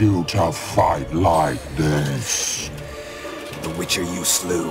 You to fight like this. The Witcher you slew.